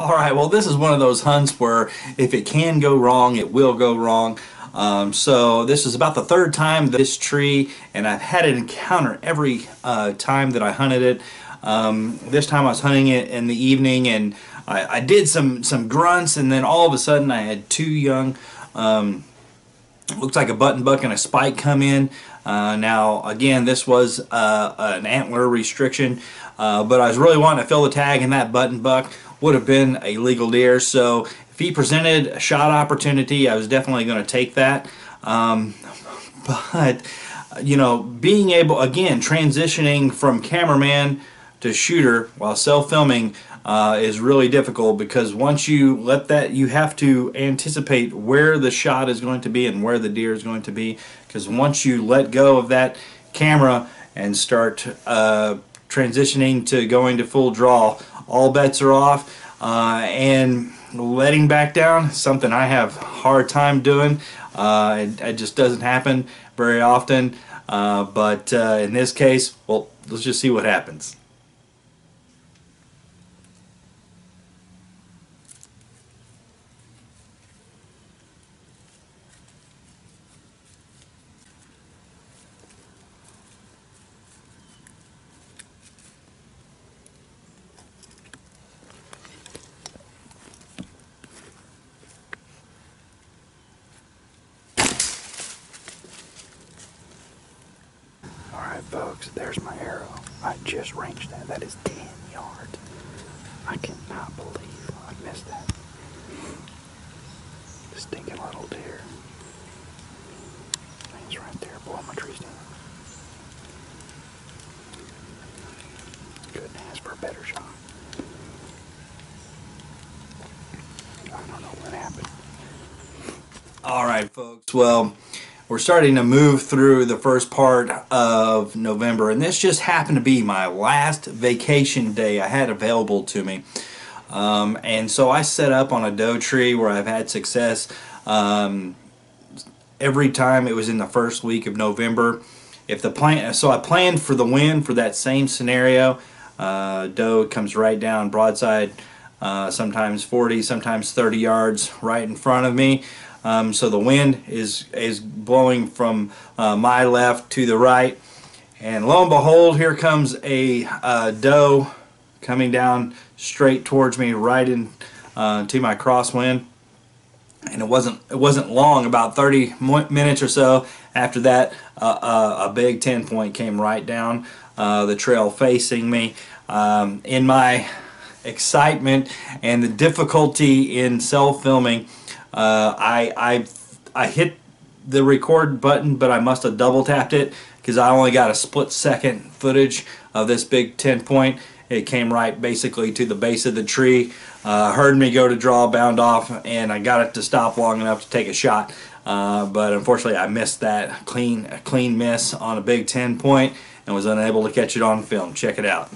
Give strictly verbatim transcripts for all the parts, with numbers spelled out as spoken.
All right, well, this is one of those hunts where if it can go wrong, it will go wrong. Um, so this is about the third time this tree, and I've had an encounter every uh, time that I hunted it. Um, this time I was hunting it in the evening, and I, I did some, some grunts, and then all of a sudden I had two young, um, looks like a button buck and a spike come in. Uh, now, again, this was uh, an antler restriction, uh, but I was really wanting to fill the tag, and that button buck would have been a legal deer. So if he presented a shot opportunity, I was definitely going to take that. Um, but, you know, being able, again, transitioning from cameraman to shooter while self-filming uh, is really difficult, because once you let that, you have to anticipate where the shot is going to be and where the deer is going to be, because once you let go of that camera and start uh, transitioning to going to full draw, all bets are off. Uh, and letting back down, something I have a hard time doing. Uh, it, it just doesn't happen very often, uh, but uh, in this case, well, let's just see what happens. Folks, there's my arrow. I just ranged that. That is ten yards. I cannot believe I missed that. Stinking little deer. He's right there. Boy, my tree's down. Couldn't ask for a better shot. I don't know what happened. All right, folks. Well, we're starting to move through the first part of November, and this just happened to be my last vacation day I had available to me. Um, and so I set up on a doe tree where I've had success um, every time it was in the first week of November. If the plan, so I planned for the wind for that same scenario. Uh, doe comes right down broadside, uh, sometimes forty, sometimes thirty yards right in front of me. Um, so the wind is is blowing from uh, my left to the right, and lo and behold, here comes a uh, doe coming down straight towards me, right in uh, to my crosswind. And it wasn't it wasn't long, about thirty minutes or so after that, uh, uh, a big ten point came right down uh, the trail facing me. Um, in my excitement and the difficulty in self-filming, Uh, I, I I hit the record button, but I must have double tapped it, because I only got a split second footage of this big ten point. It came right basically to the base of the tree, uh, heard me go to draw, bound off, and I got it to stop long enough to take a shot, uh, but unfortunately I missed that. Clean, a clean miss on a big ten point, and was unable to catch it on film. Check it out.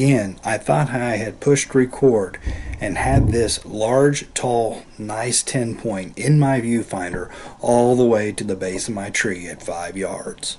Again, I thought I had pushed record and had this large, tall, nice ten point in my viewfinder all the way to the base of my tree at five yards.